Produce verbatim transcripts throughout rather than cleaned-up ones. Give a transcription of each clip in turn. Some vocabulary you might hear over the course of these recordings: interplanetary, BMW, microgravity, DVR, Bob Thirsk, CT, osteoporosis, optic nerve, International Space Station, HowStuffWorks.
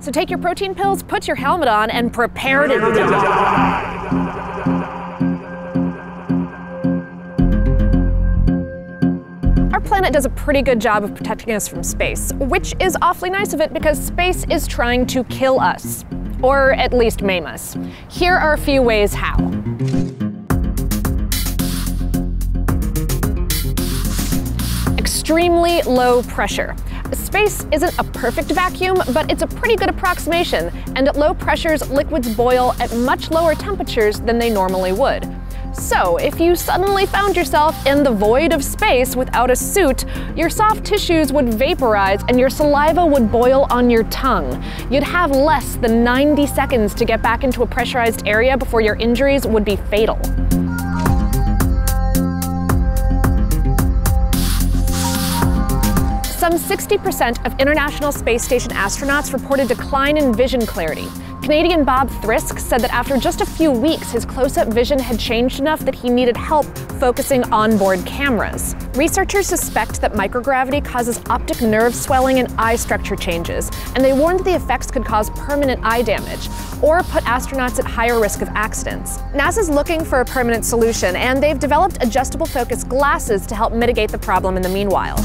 So take your protein pills, put your helmet on, and prepare to die. Our planet does a pretty good job of protecting us from space, which is awfully nice of it because space is trying to kill us, or at least maim us. Here are a few ways how. Extremely low pressure. Space isn't a perfect vacuum, but it's a pretty good approximation, and at low pressures, liquids boil at much lower temperatures than they normally would. So, if you suddenly found yourself in the void of space without a suit, your soft tissues would vaporize and your saliva would boil on your tongue. You'd have less than ninety seconds to get back into a pressurized area before your injuries would be fatal. Some sixty percent of International Space Station astronauts report a decline in vision clarity. Canadian Bob Thirsk said that after just a few weeks, his close-up vision had changed enough that he needed help focusing onboard cameras. Researchers suspect that microgravity causes optic nerve swelling and eye structure changes, and they warned the effects could cause permanent eye damage or put astronauts at higher risk of accidents. NASA's looking for a permanent solution, and they've developed adjustable focus glasses to help mitigate the problem in the meanwhile.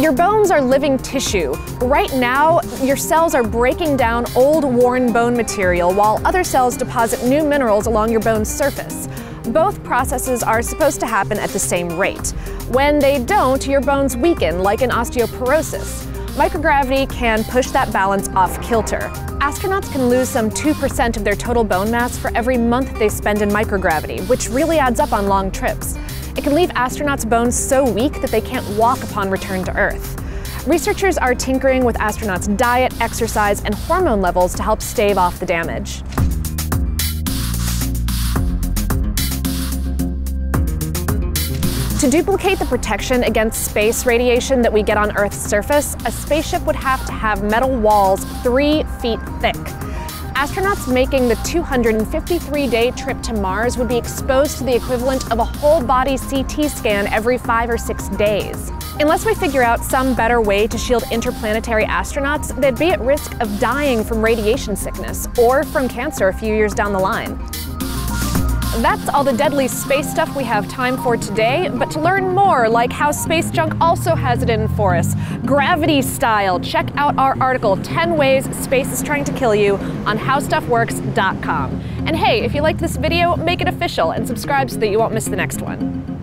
Your bones are living tissue. Right now, your cells are breaking down old, worn bone material while other cells deposit new minerals along your bone's surface. Both processes are supposed to happen at the same rate. When they don't, your bones weaken, like in osteoporosis. Microgravity can push that balance off kilter. Astronauts can lose some two percent of their total bone mass for every month they spend in microgravity, which really adds up on long trips. It can leave astronauts' bones so weak that they can't walk upon return to Earth. Researchers are tinkering with astronauts' diet, exercise, and hormone levels to help stave off the damage. To duplicate the protection against space radiation that we get on Earth's surface, a spaceship would have to have metal walls three feet thick. Astronauts making the two hundred fifty-three day trip to Mars would be exposed to the equivalent of a whole-body C T scan every five or six days. Unless we figure out some better way to shield interplanetary astronauts, they'd be at risk of dying from radiation sickness or from cancer a few years down the line. That's all the deadly space stuff we have time for today, but to learn more, like how space junk also has it in for us, gravity style, check out our article, ten ways Space is Trying to Kill You, on how stuff works dot com. And hey, if you liked this video, make it official and subscribe so that you won't miss the next one.